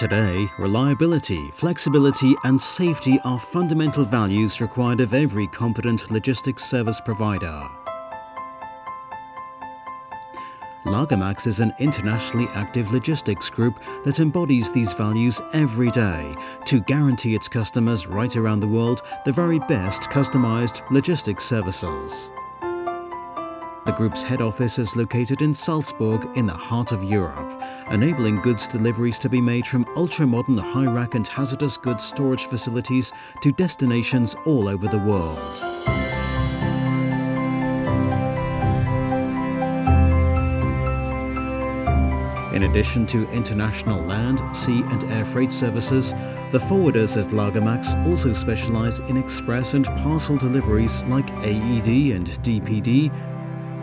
Today, reliability, flexibility and safety are fundamental values required of every competent logistics service provider. Lagermax is an internationally active logistics group that embodies these values every day to guarantee its customers right around the world the very best customized logistics services. The group's head office is located in Salzburg in the heart of Europe, enabling goods deliveries to be made from ultra-modern high-rack and hazardous goods storage facilities to destinations all over the world. In addition to international land, sea and air freight services, the forwarders at Lagermax also specialize in express and parcel deliveries like AED and DPD,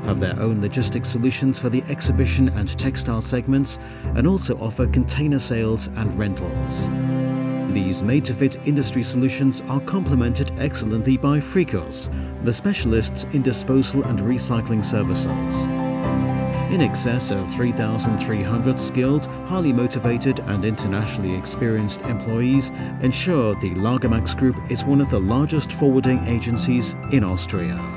have their own logistics solutions for the exhibition and textile segments, and also offer container sales and rentals. These made-to-fit industry solutions are complemented excellently by Fricos, the specialists in disposal and recycling services. In excess of 3,300 skilled, highly motivated and internationally experienced employees ensure the Lagermax Group is one of the largest forwarding agencies in Austria.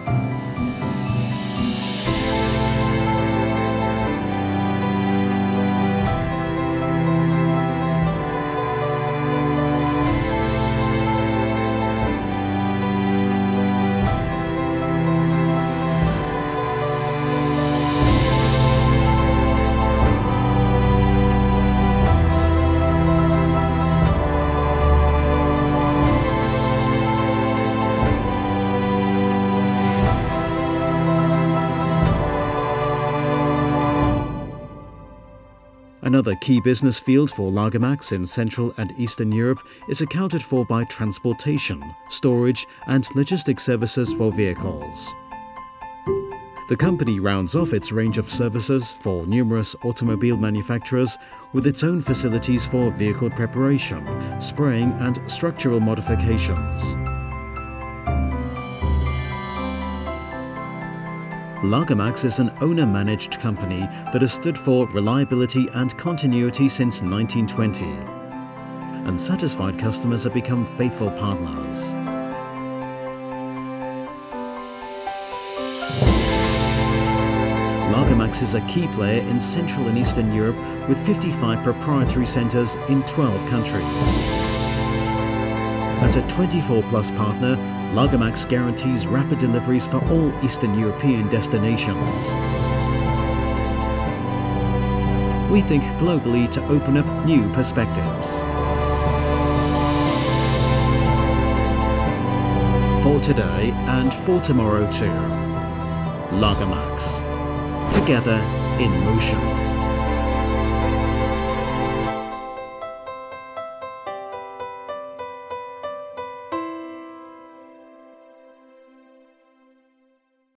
Another key business field for Lagermax in Central and Eastern Europe is accounted for by transportation, storage and logistics services for vehicles. The company rounds off its range of services for numerous automobile manufacturers with its own facilities for vehicle preparation, spraying and structural modifications. Lagermax is an owner-managed company that has stood for reliability and continuity since 1920, and satisfied customers have become faithful partners. Lagermax is a key player in Central and Eastern Europe with 55 proprietary centres in 12 countries. As a 24-plus partner, Lagermax guarantees rapid deliveries for all Eastern European destinations. We think globally to open up new perspectives. For today and for tomorrow too. Lagermax. Together in motion.